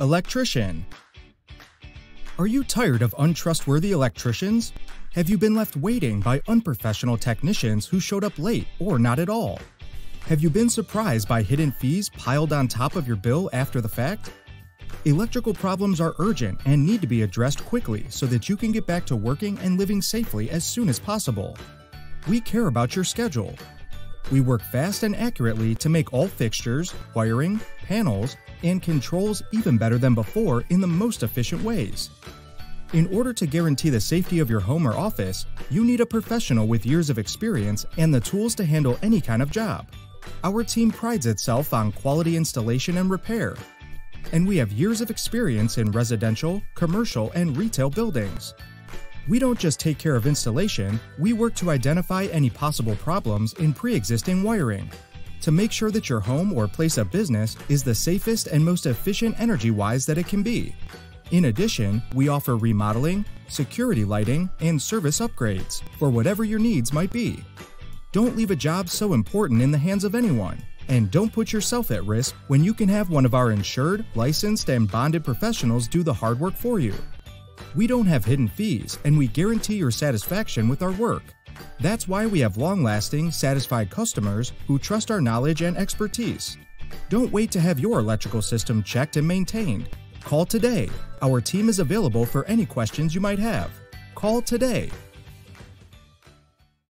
Electrician. Are you tired of untrustworthy electricians? Have you been left waiting by unprofessional technicians who showed up late or not at all? Have you been surprised by hidden fees piled on top of your bill after the fact? Electrical problems are urgent and need to be addressed quickly so that you can get back to working and living safely as soon as possible. We care about your schedule. We work fast and accurately to make all fixtures, wiring, panels, and controls even better than before in the most efficient ways. In order to guarantee the safety of your home or office, you need a professional with years of experience and the tools to handle any kind of job. Our team prides itself on quality installation and repair, and we have years of experience in residential, commercial, and retail buildings. We don't just take care of installation, we work to identify any possible problems in pre-existing wiring to make sure that your home or place of business is the safest and most efficient energy-wise that it can be. In addition, we offer remodeling, security lighting, and service upgrades for whatever your needs might be. Don't leave a job so important in the hands of anyone, and don't put yourself at risk when you can have one of our insured, licensed, and bonded professionals do the hard work for you. We don't have hidden fees, and we guarantee your satisfaction with our work. That's why we have long-lasting, satisfied customers who trust our knowledge and expertise. Don't wait to have your electrical system checked and maintained. Call today. Our team is available for any questions you might have. Call today.